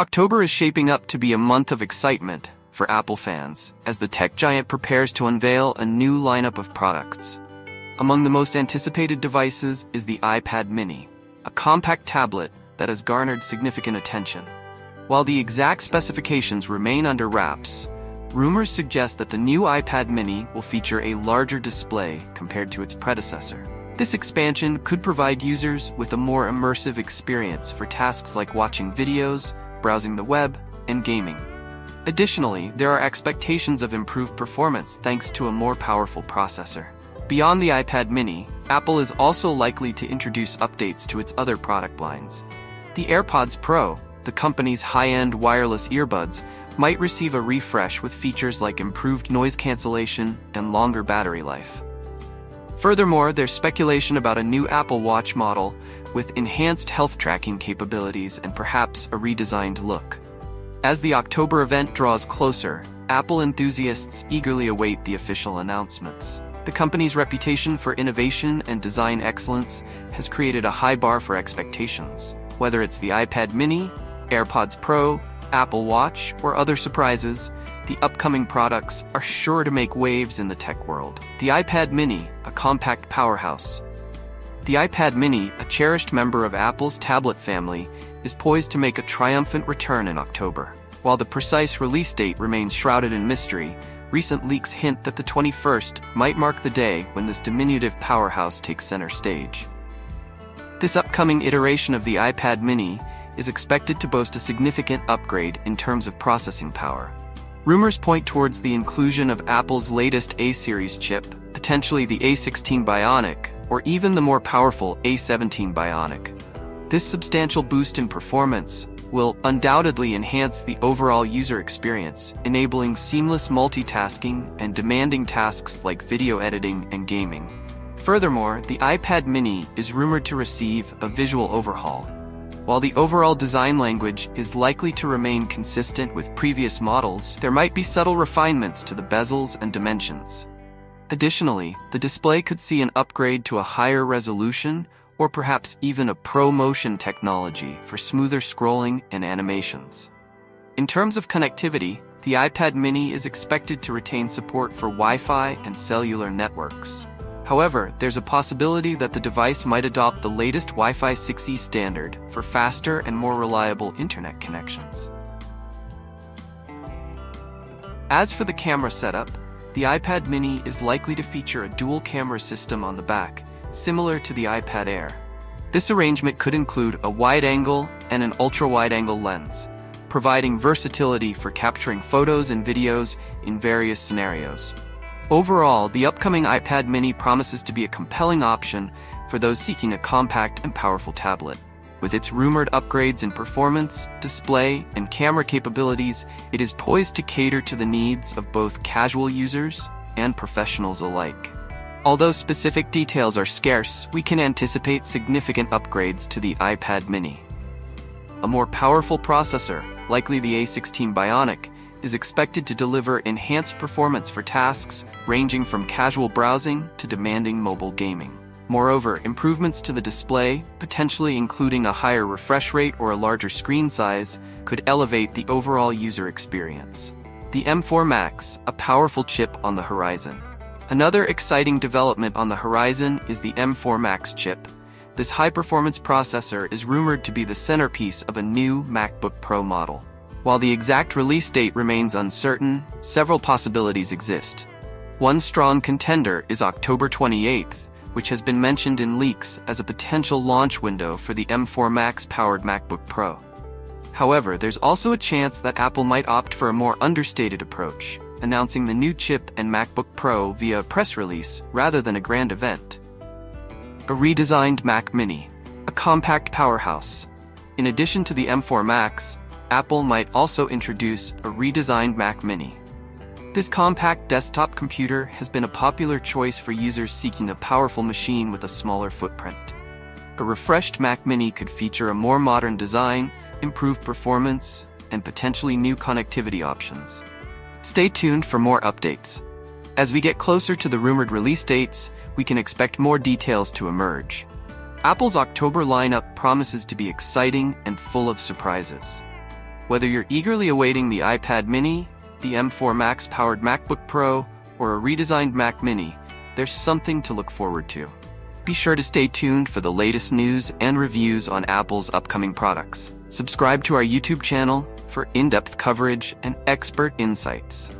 October is shaping up to be a month of excitement for Apple fans, as the tech giant prepares to unveil a new lineup of products. Among the most anticipated devices is the iPad Mini, a compact tablet that has garnered significant attention. While the exact specifications remain under wraps, rumors suggest that the new iPad Mini will feature a larger display compared to its predecessor. This expansion could provide users with a more immersive experience for tasks like watching videos, browsing the web, and gaming. Additionally, there are expectations of improved performance thanks to a more powerful processor. Beyond the iPad Mini, Apple is also likely to introduce updates to its other product lines. The AirPods Pro, the company's high-end wireless earbuds, might receive a refresh with features like improved noise cancellation and longer battery life. Furthermore, there's speculation about a new Apple Watch model with enhanced health tracking capabilities and perhaps a redesigned look. As the October event draws closer, Apple enthusiasts eagerly await the official announcements. The company's reputation for innovation and design excellence has created a high bar for expectations. Whether it's the iPad Mini, AirPods Pro, Apple Watch, or other surprises, the upcoming products are sure to make waves in the tech world. The iPad Mini, a compact powerhouse. The iPad Mini, a cherished member of Apple's tablet family, is poised to make a triumphant return in October. While the precise release date remains shrouded in mystery, recent leaks hint that the 21st might mark the day when this diminutive powerhouse takes center stage. This upcoming iteration of the iPad Mini is expected to boast a significant upgrade in terms of processing power. Rumors point towards the inclusion of Apple's latest A-series chip, potentially the A16 Bionic, or even the more powerful A17 Bionic. This substantial boost in performance will undoubtedly enhance the overall user experience, enabling seamless multitasking and demanding tasks like video editing and gaming. Furthermore, the iPad Mini is rumored to receive a visual overhaul. While the overall design language is likely to remain consistent with previous models, there might be subtle refinements to the bezels and dimensions. Additionally, the display could see an upgrade to a higher resolution or perhaps even a Pro Motion technology for smoother scrolling and animations. In terms of connectivity, the iPad Mini is expected to retain support for Wi-Fi and cellular networks. However, there's a possibility that the device might adopt the latest Wi-Fi 6E standard for faster and more reliable internet connections. As for the camera setup, the iPad Mini is likely to feature a dual camera system on the back, similar to the iPad Air. This arrangement could include a wide-angle and an ultra-wide-angle lens, providing versatility for capturing photos and videos in various scenarios. Overall, the upcoming iPad Mini promises to be a compelling option for those seeking a compact and powerful tablet. With its rumored upgrades in performance, display, and camera capabilities, it is poised to cater to the needs of both casual users and professionals alike. Although specific details are scarce, we can anticipate significant upgrades to the iPad Mini. A more powerful processor, likely the A16 Bionic, is expected to deliver enhanced performance for tasks ranging from casual browsing to demanding mobile gaming. Moreover, improvements to the display, potentially including a higher refresh rate or a larger screen size, could elevate the overall user experience. The M4 Max, a powerful chip on the horizon. Another exciting development on the horizon is the M4 Max chip. This high-performance processor is rumored to be the centerpiece of a new MacBook Pro model. While the exact release date remains uncertain, several possibilities exist. One strong contender is October 28th, which has been mentioned in leaks as a potential launch window for the M4 Max-powered MacBook Pro. However, there's also a chance that Apple might opt for a more understated approach, announcing the new chip and MacBook Pro via a press release rather than a grand event. A redesigned Mac Mini, a compact powerhouse. In addition to the M4 Max, Apple might also introduce a redesigned Mac Mini. This compact desktop computer has been a popular choice for users seeking a powerful machine with a smaller footprint. A refreshed Mac Mini could feature a more modern design, improved performance, and potentially new connectivity options. Stay tuned for more updates. As we get closer to the rumored release dates, we can expect more details to emerge. Apple's October lineup promises to be exciting and full of surprises. Whether you're eagerly awaiting the iPad Mini, the M4 Max powered MacBook Pro, or a redesigned Mac Mini, there's something to look forward to. Be sure to stay tuned for the latest news and reviews on Apple's upcoming products. Subscribe to our YouTube channel for in-depth coverage and expert insights.